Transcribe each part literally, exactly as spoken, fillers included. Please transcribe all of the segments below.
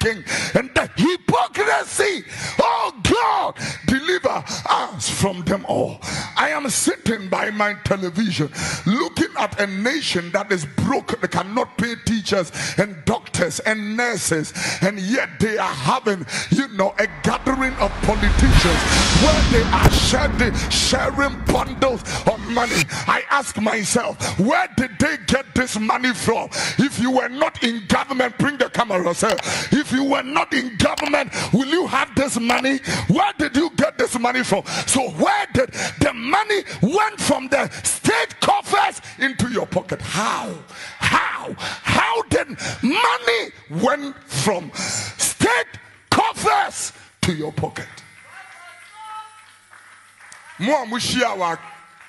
speaking and the hypocrisy. Oh God, deliver us from them all. I am sitting by my television looking at a nation that is broke, that cannot pay teachers and doctors and nurses, and yet they are having, you know, a gathering of politicians where they are sharing, sharing bundles of money. I ask myself, where did they get this money from? If you were not in government, bring the camera, sir. If you were not in government, will you have this money? Where did you get this money from? So where did the money went from the state coffers into your pocket? How? How? How did money went from state coffers to your pocket?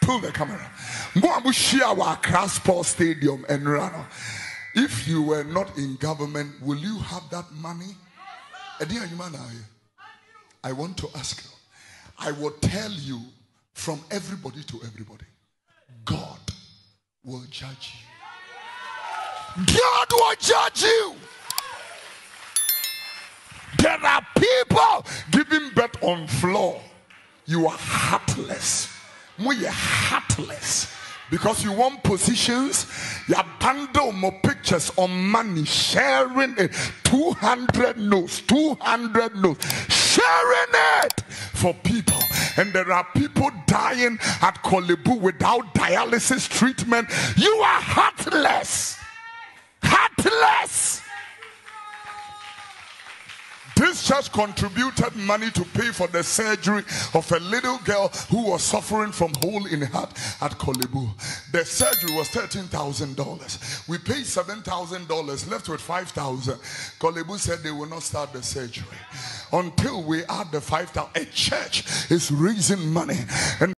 Pull the camera. Crassport Stadium and Rano. If you were not in government, will you have that money? I want to ask you. I will tell you from everybody to everybody. God will judge you. God will judge you. There are people giving birth on floor. You are heartless. You are heartless because you want positions. You bundle more pictures on money, sharing it. two hundred notes, two hundred notes, sharing it for people. And there are people dying at Kolebu without dialysis treatment. You are heartless. Heartless. This church contributed money to pay for the surgery of a little girl who was suffering from hole in heart at Kolebu. The surgery was thirteen thousand dollars. We paid seven thousand dollars, left with five thousand dollars. Kolebu said they will not start the surgery until we add the five thousand dollars. A church is raising money. And